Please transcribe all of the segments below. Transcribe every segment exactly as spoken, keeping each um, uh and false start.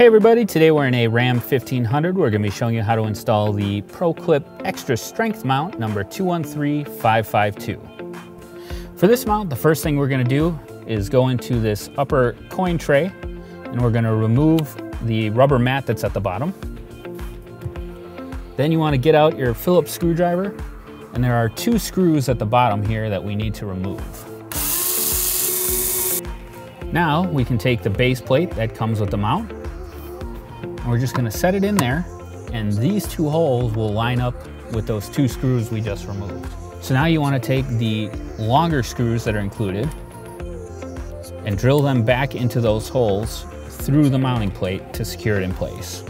Hey everybody, today we're in a Ram fifteen hundred. We're going to be showing you how to install the ProClip Extra Strength Mount number two one three five five two. For this mount, the first thing we're going to do is go into this upper coin tray and we're going to remove the rubber mat that's at the bottom. Then you want to get out your Phillips screwdriver, and there are two screws at the bottom here that we need to remove. Now we can take the base plate that comes with the mount. We're just gonna set it in there, and these two holes will line up with those two screws we just removed. So now you wanna take the longer screws that are included and drill them back into those holes through the mounting plate to secure it in place.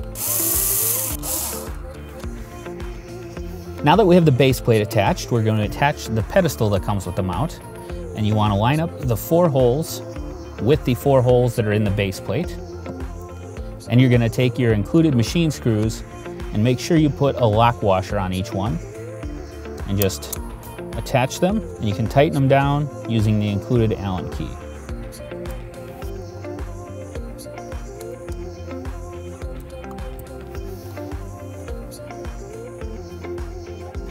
Now that we have the base plate attached, we're gonna attach the pedestal that comes with the mount, and you wanna line up the four holes with the four holes that are in the base plate. And you're gonna take your included machine screws and make sure you put a lock washer on each one and just attach them, and you can tighten them down using the included Allen key.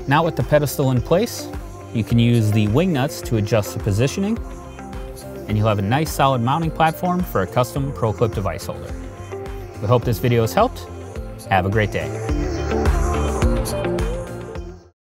Now with the pedestal in place, you can use the wing nuts to adjust the positioning, and you'll have a nice solid mounting platform for a custom ProClip device holder. We hope this video has helped. Have a great day.